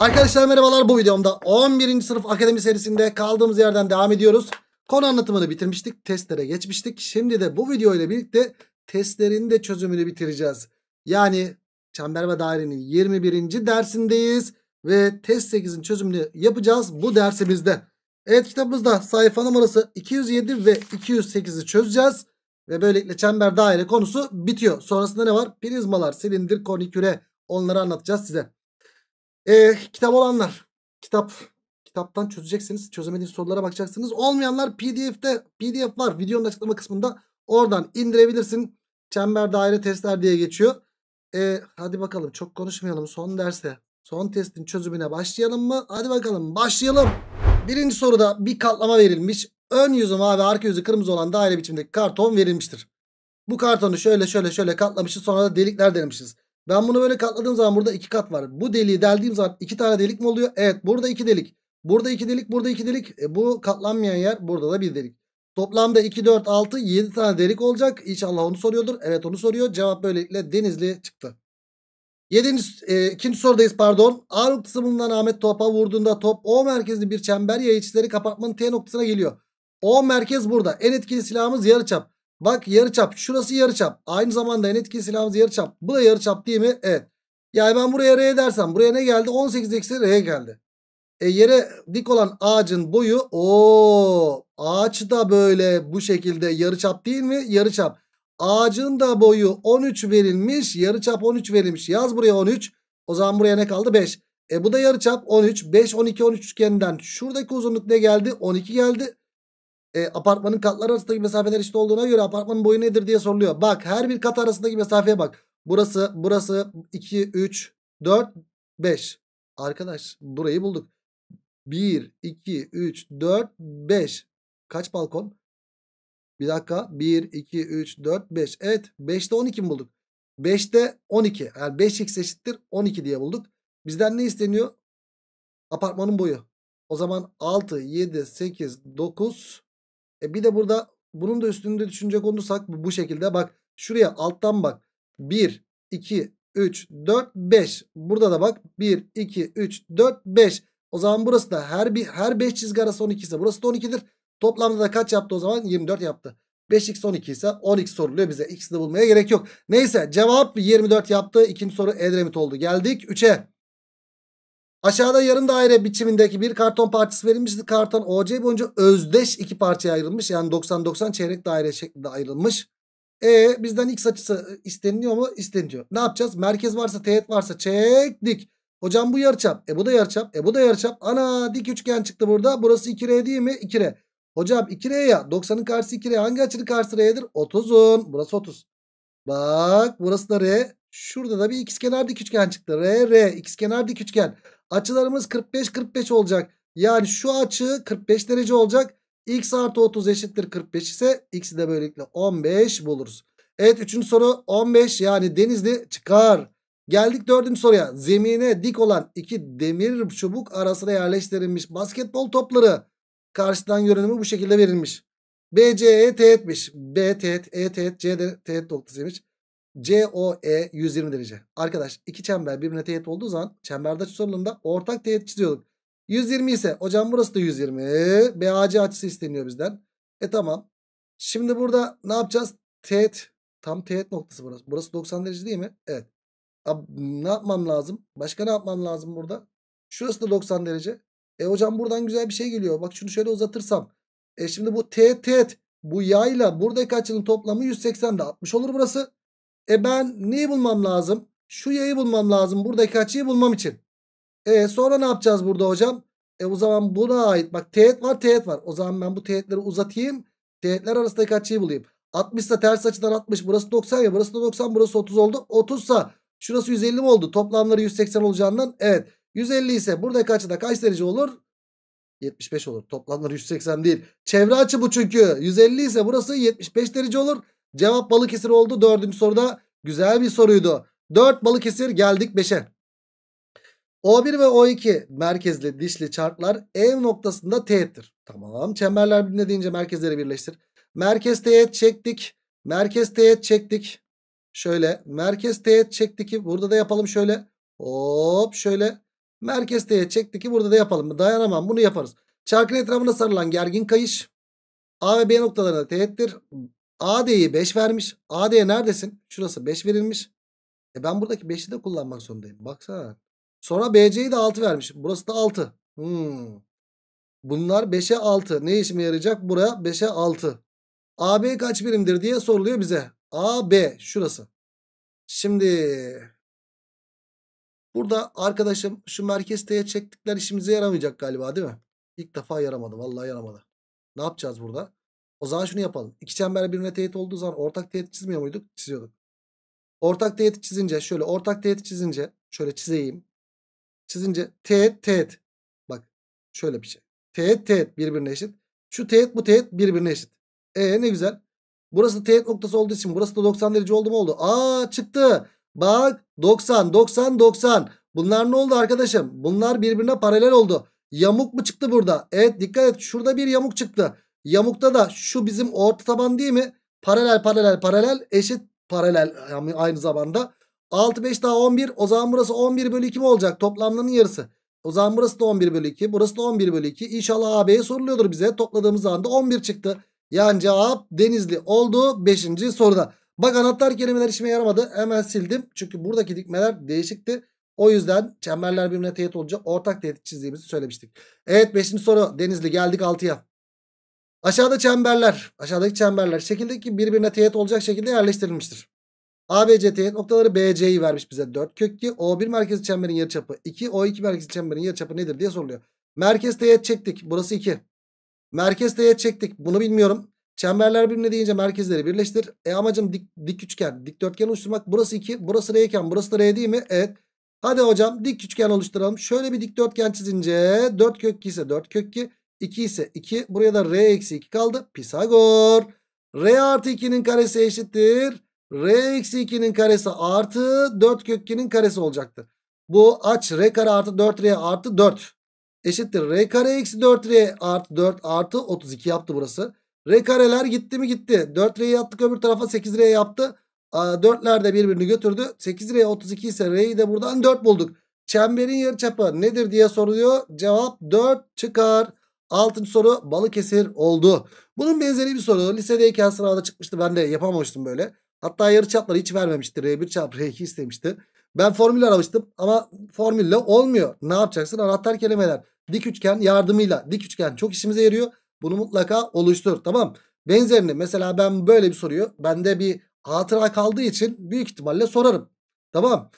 Arkadaşlar merhabalar, bu videomda 11. sınıf akademi serisinde kaldığımız yerden devam ediyoruz. Konu anlatımını bitirmiştik, testlere geçmiştik. Şimdi de bu video ile birlikte testlerin de çözümünü bitireceğiz. Yani çember ve dairenin 21. dersindeyiz ve test 8'in çözümünü yapacağız bu dersimizde. Evet, kitabımızda sayfa numarası 207 ve 208'i çözeceğiz. Ve böylelikle çember daire konusu bitiyor. Sonrasında ne var? Prizmalar, silindir, koniküre, onları anlatacağız size. Kitap olanlar, kitaptan çözeceksiniz. Çözemediğiniz sorulara bakacaksınız. Olmayanlar PDF'de, PDF var videonun açıklama kısmında, oradan indirebilirsin. Çember daire testler diye geçiyor. Hadi bakalım, çok konuşmayalım, son derse, son testin çözümüne başlayalım mı? Hadi bakalım başlayalım. Birinci soruda bir katlama verilmiş. Ön yüzü mavi, arka yüzü kırmızı olan daire biçimindeki karton verilmiştir. Bu kartonu şöyle katlamışız, sonra da delikler delmişiz. Ben bunu böyle katladığım zaman burada iki kat var. Bu deliği deldiğim zaman iki tane delik mi oluyor? Evet, burada iki delik. Burada iki delik, burada iki delik. Bu katlanmayan yer, burada da bir delik. Toplamda 2, 4, 6, 7 tane delik olacak. İnşallah onu soruyordur. Evet, onu soruyor. Cevap böylelikle Denizli çıktı. İkinci sorudayız pardon. A noktası bulunan Ahmet topa vurduğunda top O merkezli bir çember yay içleri kapatmanın T noktasına geliyor. O merkez burada. En etkili silahımız yarıçap. Bak yarıçap. Şurası yarıçap. Aynı zamanda en etkili silahımız yarıçap. Bu da yarıçap değil mi? Evet. Yani ben buraya R dersem buraya ne geldi? 18-R geldi. Yere dik olan ağacın boyu, ağaç da böyle bu şekilde yarıçap değil mi? Yarıçap. Ağacın da boyu 13 verilmiş. Yarıçap 13 verilmiş. Yaz buraya 13. O zaman buraya ne kaldı? 5. Bu da yarıçap 13. 5 12 13 üçgeninden şuradaki uzunluk ne geldi? 12 geldi. Apartmanın katları arasındaki mesafeler eşit olduğuna göre apartmanın boyu nedir diye soruluyor. Bak her bir kat arasındaki mesafeye bak. Burası 2, 3, 4, 5. Arkadaş burayı bulduk. 1, 2, 3, 4, 5. Kaç balkon? Bir dakika. 1, 2, 3, 4, 5. Evet, 5'te 12 mi bulduk? 5'te 12. Yani 5x eşittir 12 diye bulduk. Bizden ne isteniyor? Apartmanın boyu. O zaman 6, 7, 8, 9... bir de burada bunun da üstünde düşünecek olursak bu şekilde bak. Şuraya alttan bak. 1, 2, 3, 4, 5. Burada da bak. 1, 2, 3, 4, 5. O zaman burası da her 5 çizgi arası 12 ise burası da 12'dir. Toplamda da kaç yaptı o zaman? 24 yaptı. 5x 12 ise 10x soruluyor bize. X'i de bulmaya gerek yok. Neyse, cevap 24 yaptı. İkinci soru Edremit oldu. Geldik 3'e. Aşağıda yarım daire biçimindeki bir karton parçası verilmişti. Karton OC boyunca özdeş iki parçaya ayrılmış. Yani 90-90 çeyrek daire şeklinde ayrılmış. Bizden x açısı isteniliyor mu? İsteniliyor. Ne yapacağız? Merkez varsa, teğet varsa çek dik. Hocam bu yarıçap. Bu da yarıçap. Bu da yarıçap. Ana, dik üçgen çıktı burada. Burası 2R değil mi? 2R. Hocam 2R ya. 90'ın karşısı 2R. Hangi açının karşısı R'dir? 30'un. Burası 30. Bak burası da R. Şurada da bir ikizkenar dik üçgen çıktı. R, R. İkizkenar dik üçgen. Açılarımız 45-45 olacak. Yani şu açı 45 derece olacak. X artı 30 eşittir 45 ise x'i de böylelikle 15 buluruz. Evet, 3. soru 15, yani Denizli çıkar. Geldik 4. soruya. Zemine dik olan iki demir çubuk arasına yerleştirilmiş basketbol topları. Karşıdan görünümü bu şekilde verilmiş. BCE teğetmiş. B teğet, E teğet, C de teğet noktasıymış. COE 120 derece. Arkadaş iki çember birbirine teğet olduğu zaman çemberde açı sorulunda ortak teğet çiziyorduk. 120 ise hocam burası da 120. BAC açısı isteniyor bizden. Tamam. Şimdi burada ne yapacağız? Teğet. Tam teğet noktası burası. Burası 90 derece değil mi? Evet. Ne yapmam lazım? Başka ne yapmam lazım burada? Şurası da 90 derece. Hocam buradan güzel bir şey geliyor. Bak şunu şöyle uzatırsam. Şimdi bu teğet. Bu yayla buradaki açının toplamı 180'de 60 olur burası. Ben neyi bulmam lazım? Şu yayı bulmam lazım. Buradaki açıyı bulmam için. Sonra ne yapacağız burada hocam? O zaman buna ait. Bak teğet var, teğet var. O zaman ben bu teğetleri uzatayım. Teğetler arasındaki açıyı bulayım. 60 ise ters açıdan 60. Burası 90 ya. Burası da 90. Burası 30 oldu. 30 ise şurası 150 mi oldu? Toplamları 180 olacağından. Evet. 150 ise buradaki açıda kaç derece olur? 75 olur. Toplamları 180 değil. Çevre açı bu çünkü. 150 ise burası 75 derece olur. Cevap Balıkesir oldu. 4. soruda güzel bir soruydu. 4 Balıkesir. Geldik 5'e. O1 ve O2 merkezli dişli çarklar ev noktasında teğettir. Tamam. Çemberler birbirine deyince merkezleri birleştir. Merkez teğet çektik. Merkez teğet çektik. Şöyle. Merkez teğet çektik. Burada da yapalım şöyle. Hop şöyle. Merkez T'ye çekti ki burada da yapalım mı? Dayanamam, bunu yaparız. Çarkın etrafına sarılan gergin kayış A ve B noktalarına teğettir. AD'yi 5 vermiş. AD'ye neredesin? Şurası 5 verilmiş. Ben buradaki 5'i de kullanmak zorundayım. Baksana. Sonra BC'yi de 6 vermiş. Burası da 6. Bunlar 5'e 6. Ne işime yarayacak? Buraya 5'e 6. AB kaç birimdir diye soruluyor bize. AB şurası. Şimdi burada arkadaşım şu merkez T'ye çektikler işimize yaramayacak galiba, değil mi? İlk defa yaramadı. Vallahi yaramadı. Ne yapacağız burada? O zaman şunu yapalım. İki çember birbirine teğet olduğu zaman ortak teğet çizmiyor muyduk? Çiziyorduk. Ortak teğet çizince şöyle, ortak teğet çizince şöyle çizeyim. Çizince teğet teğet. Bak şöyle bir şey. Teğet teğet birbirine eşit. Şu teğet bu teğet birbirine eşit. Ne güzel. Burası teğet noktası olduğu için burası da 90 derece oldu mu oldu? Aa çıktı. Bak 90 90 90. Bunlar ne oldu arkadaşım? Bunlar birbirine paralel oldu. Yamuk mu çıktı burada? Evet, dikkat et, şurada bir yamuk çıktı. Yamukta da şu bizim orta taban değil mi? Paralel paralel paralel eşit paralel aynı zamanda. 6 5 daha 11. O zaman burası 11 bölü 2 mi olacak? Toplamlarının yarısı. O zaman burası da 11 bölü 2. Burası da 11 bölü 2. İnşallah AB'ye soruluyordur bize. Topladığımız anda 11 çıktı. Yani cevap Denizli oldu 5. soruda. Bak anahtar kelimeler işime yaramadı. Hemen sildim. Çünkü buradaki dikmeler değişikti. O yüzden çemberler birbirine teğet olacak. Ortak teğet çizdiğimizi söylemiştik. Evet 5. soru Denizli, geldik 6'ya. Aşağıda çemberler, aşağıdaki çemberler şekildeki birbirine teğet olacak şekilde yerleştirilmiştir. ABC teğet noktaları BC'yi vermiş bize 4 kök 2. O1 merkezi çemberin yarıçapı 2. O2 merkezi çemberin yarıçapı nedir diye soruluyor. Merkez teğet çektik, burası 2. Merkez teğet çektik, bunu bilmiyorum. Çemberler birbirine deyince merkezleri birleştir. Amacım dik üçgen, dikdörtgen oluşturmak. Burası 2, burası R'yken burası da R değil mi? Evet. Hadi hocam dik üçgen oluşturalım. Şöyle bir dikdörtgen çizince 4 kök 2 ise 4 kök 2. 2 ise 2. Buraya da R eksi 2 kaldı. Pisagor. R artı 2'nin karesi eşittir. R eksi 2'nin karesi artı 4 kök 2'nin karesi olacaktı. Bu aç R kare artı 4R artı 4. Eşittir. R kare eksi 4R artı 4 artı 32 yaptı burası. R kareler gitti mi gitti. 4R'yi attık öbür tarafa, 8R yaptı. 4'ler de birbirini götürdü. 8R 32 ise R'yi de buradan 4 bulduk. Çemberin yarıçapı nedir diye soruluyor. Cevap 4 çıkar. 6. soru Balıkesir oldu. Bunun benzeri bir soru lisedeyken sınavda çıkmıştı. Ben de yapamamıştım böyle. Hatta yarıçapları hiç vermemişti. R1 çarpı R2 istemişti. Ben formül aramıştım ama formülle olmuyor. Ne yapacaksın? Anahtar kelimeler. Dik üçgen yardımıyla. Dik üçgen çok işimize yarıyor. Bunu mutlaka oluştur, tamam. Benzerini mesela ben böyle bir soruyu, bende bir hatıra kaldığı için büyük ihtimalle sorarım. Tamam.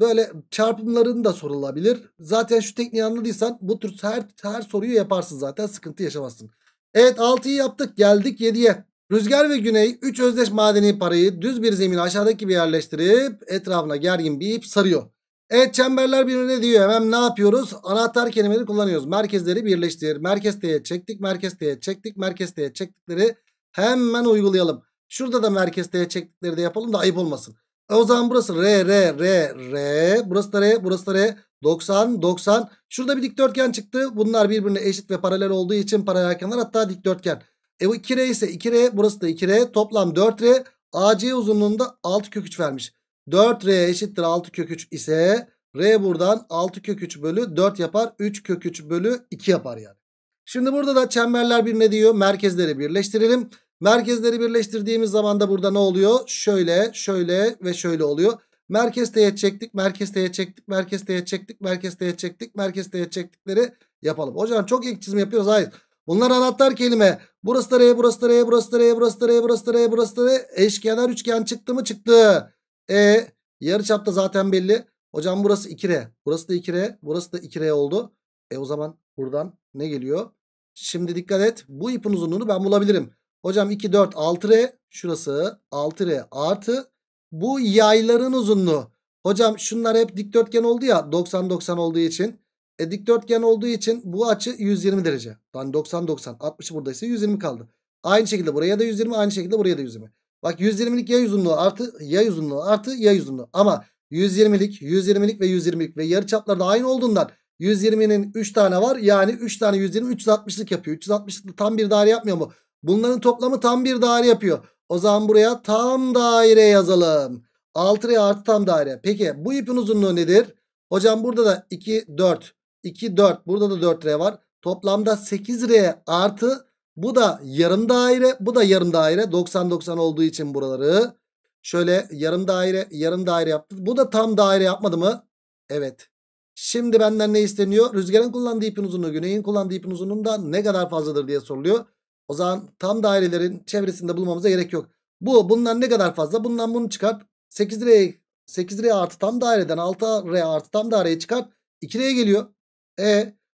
Böyle çarpımların da sorulabilir. Zaten şu tekniği anladıysan bu tür her soruyu yaparsın, zaten sıkıntı yaşamazsın. Evet 6'yı yaptık, geldik 7'ye. Rüzgar ve Güney 3 özdeş madeni parayı düz bir zemine aşağıdaki gibi yerleştirip etrafına gergin bir ip sarıyor. Evet çemberler birbirine diyor, hemen ne yapıyoruz? Anahtar kelimeleri kullanıyoruz. Merkezleri birleştir. Merkez T'ye çektik, merkez T'ye çektik, merkez T'ye çektikleri hemen uygulayalım. Şurada da merkez T'ye çektikleri de yapalım da ayıp olmasın. O zaman burası R, R, R, R. Burası da R, burası da R. 90, 90. Şurada bir dikdörtgen çıktı. Bunlar birbirine eşit ve paralel olduğu için paralel kenar, hatta dikdörtgen. Bu 2R ise 2R. Burası da 2R. Toplam 4R. AC uzunluğunda 6 kök 3 vermiş. 4R eşittir 6 kök 3 ise R buradan 6 kök 3 bölü 4 yapar. 3 kök 3 bölü 2 yapar yani. Şimdi burada da çemberler birbirine diyor. Merkezleri birleştirelim. Merkezleri birleştirdiğimiz zaman da burada ne oluyor? Şöyle, şöyle ve şöyle oluyor. Merkez T'ye çektik, merkez T'ye çektik, merkez T'ye çektik, merkez T'ye çektik, merkez T'ye çektikleri yapalım. Hocam çok ek çizim yapıyoruz. Hayır. Bunlar anahtar kelime. Burası da R, burası da R, burası da R, burası da R, burası da R, burası da R. Eşkenar üçgen çıktı mı? Çıktı. Yarıçapta zaten belli. Hocam burası 2R, burası da 2R, burası da 2R oldu. O zaman buradan ne geliyor? Şimdi dikkat et. Bu ipin uzunluğunu ben bulabilirim. Hocam 2, 4, 6R. Şurası 6R artı. Bu yayların uzunluğu. Hocam şunlar hep dikdörtgen oldu ya. 90, 90 olduğu için. Dikdörtgen olduğu için bu açı 120 derece. Yani 90, 90. 60 buradaysa 120 kaldı. Aynı şekilde buraya da 120. Aynı şekilde buraya da 120. Bak 120'lik yay uzunluğu artı yay uzunluğu artı yay uzunluğu. Ama 120'lik, 120'lik ve 120'lik ve yarıçapları da aynı olduğundan 120'nin 3 tane var. Yani 3 tane 120, 360'lık yapıyor. 360'lık tam bir daire yapmıyor mu? Bunların toplamı tam bir daire yapıyor. O zaman buraya tam daire yazalım. 6R artı tam daire. Peki bu ipin uzunluğu nedir? Hocam burada da 2, 4. 2, 4. Burada da 4R var. Toplamda 8R artı bu da yarım daire. Bu da yarım daire. 90, 90 olduğu için buraları şöyle yarım daire yaptı. Bu da tam daire yapmadı mı? Evet. Şimdi benden ne isteniyor? Rüzgarın kullandığı ipin uzunluğu, güneyin kullandığı ipin uzunluğundan ne kadar fazladır diye soruluyor. O zaman tam dairelerin çevresinde bulmamıza gerek yok. Bu bundan ne kadar fazla? Bundan bunu çıkart. 8R artı tam daireden 6R artı tam daireyi çıkart. 2R'ye geliyor.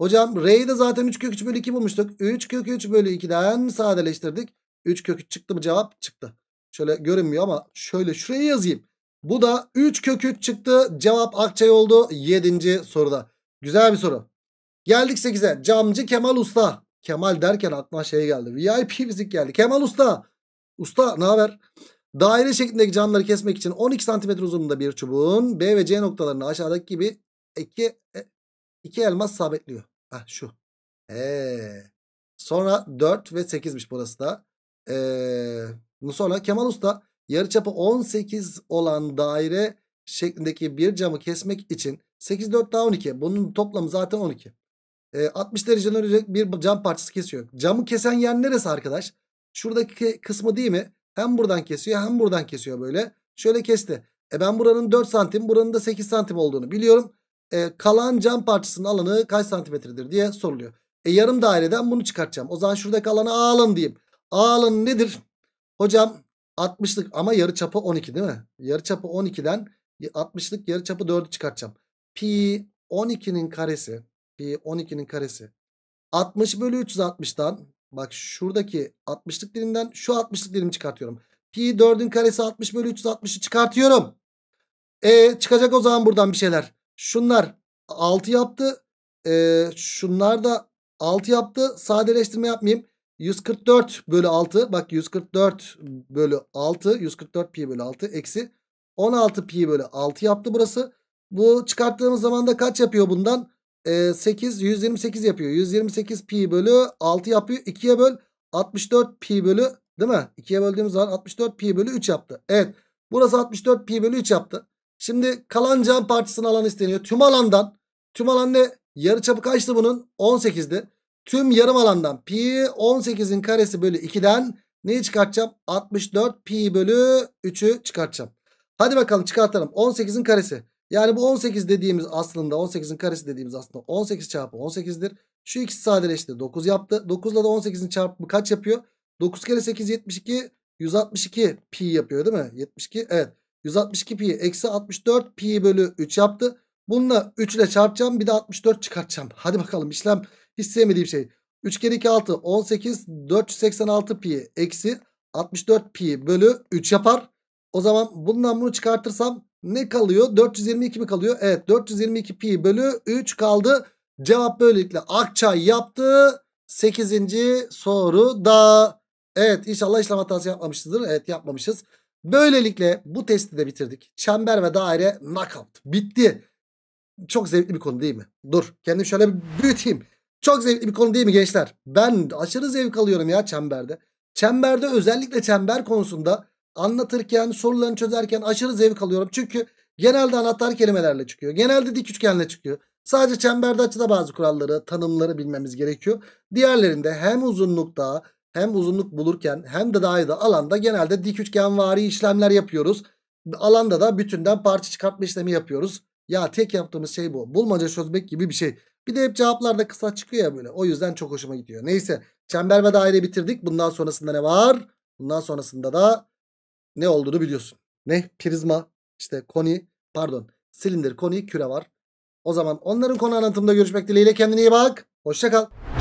Hocam R'yi de zaten 3 kök 3 bölü 2 bulmuştuk. 3 kök 3 bölü 2'den sadeleştirdik. 3 kök 3 çıktı mı cevap? Çıktı. Şöyle görünmüyor ama şöyle şuraya yazayım. Bu da 3 kök 3 çıktı. Cevap Akçay oldu 7. soruda. Güzel bir soru. Geldik 8'e. Camcı Kemal Usta. Kemal derken aklıma şey geldi. VIP fizik geldi. Kemal Usta. Usta ne haber? Daire şeklindeki camları kesmek için 12 cm uzunluğunda bir çubuğun B ve C noktalarını aşağıdaki gibi iki elmas sabitliyor. Şu. Sonra 4 ve 8'miş burası da. Sonra Kemal Usta yarıçapı 18 olan daire şeklindeki bir camı kesmek için 8, 4 daha 12. Bunun toplamı zaten 12. 60 dereceden ölecek bir cam parçası kesiyor. Camı kesen yer neresi arkadaş? Şuradaki kısmı değil mi? Hem buradan kesiyor hem buradan kesiyor böyle. Şöyle kesti. Ben buranın 4 santim buranın da 8 santim olduğunu biliyorum. Kalan cam parçasının alanı kaç santimetredir diye soruluyor. Yarım daireden bunu çıkartacağım. O zaman şuradaki alana A alanı diyeyim. A alanı nedir? Hocam 60'lık ama yarıçapı 12 değil mi? Yarıçapı 12'den 60'lık yarıçapı 4'ü çıkartacağım. Pi 12'nin karesi. Pi 12'nin karesi. 60 bölü 360'dan bak şuradaki 60'lık dilimden şu 60'lık dilimi çıkartıyorum. Pi 4'ün karesi 60 bölü 360'ı çıkartıyorum. Çıkacak o zaman buradan bir şeyler. Şunlar 6 yaptı. Şunlar da 6 yaptı. Sadeleştirme yapmayayım. 144 bölü 6. Bak 144 bölü 6. 144 pi bölü 6. Eksi 16 pi bölü 6 yaptı burası. Bu çıkarttığımız zaman da kaç yapıyor bundan? 128 yapıyor. 128 pi bölü 6 yapıyor. 2'ye böl 64 pi bölü değil mi? 2'ye böldüğümüz zaman 64 pi bölü 3 yaptı. Evet. Burası 64 pi bölü 3 yaptı. Şimdi kalan cam parçasının alanı isteniyor. Tüm alandan. Tüm alan ne? Yarıçapı kaçtı bunun? 18'di. Tüm yarım alandan pi 18'in karesi bölü 2'den neyi çıkartacağım? 64 pi bölü 3'ü çıkartacağım. Hadi bakalım çıkartalım. 18'in karesi. Yani bu 18 dediğimiz aslında 18'in karesi dediğimiz aslında 18 çarpı 18'dir. Şu ikisi sadeleşti. 9 yaptı. 9 ile de 18'in çarpımı kaç yapıyor? 9 kere 8 72. 162 pi yapıyor değil mi? 72 evet. 162 pi eksi 64 pi bölü 3 yaptı. Bununla 3 ile çarpacağım. Bir de 64 çıkartacağım. Hadi bakalım işlem. Hiç sevmediğim şey. 3 kere 2 6 18 486 pi eksi 64 pi bölü 3 yapar. O zaman bundan bunu çıkartırsam ne kalıyor? 422 mi kalıyor? Evet 422 pi bölü 3 kaldı. Cevap böylelikle Akçay yaptı. 8. soru da. Evet inşallah işlem hatası yapmamışızdır. Evet yapmamışız. Böylelikle bu testi de bitirdik. Çember ve daire knockout. Bitti. Çok zevkli bir konu değil mi? Dur kendimi şöyle bir büyüteyim. Çok zevkli bir konu değil mi gençler? Ben aşırı zevk alıyorum ya çemberde. Çemberde özellikle çember konusunda anlatırken, sorularını çözerken aşırı zevk alıyorum. Çünkü genelde anahtar kelimelerle çıkıyor. Genelde dik üçgenle çıkıyor. Sadece çemberde açıda bazı kuralları, tanımları bilmemiz gerekiyor. Diğerlerinde hem uzunlukta hem uzunluk bulurken hem de dairede alanda genelde dik üçgenvari işlemler yapıyoruz. Alanda da bütünden parça çıkartma işlemi yapıyoruz. Ya tek yaptığımız şey bu. Bulmaca çözmek gibi bir şey. Bir de hep cevaplar da kısa çıkıyor ya böyle. O yüzden çok hoşuma gidiyor. Neyse çember ve daire bitirdik. Bundan sonrasında ne var? Bundan sonrasında da ne olduğunu biliyorsun. Ne? Prizma, işte koni, pardon silindir, koni, küre var. O zaman onların konu anlatımında görüşmek dileğiyle kendine iyi bak. Hoşça kal.